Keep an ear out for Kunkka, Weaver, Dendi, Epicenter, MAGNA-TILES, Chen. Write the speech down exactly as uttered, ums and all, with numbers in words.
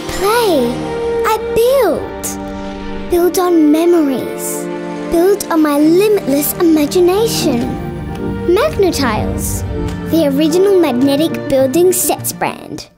I play, I build. Build on memories. Build on my limitless imagination. MAGNA-TILES, the original magnetic building sets brand.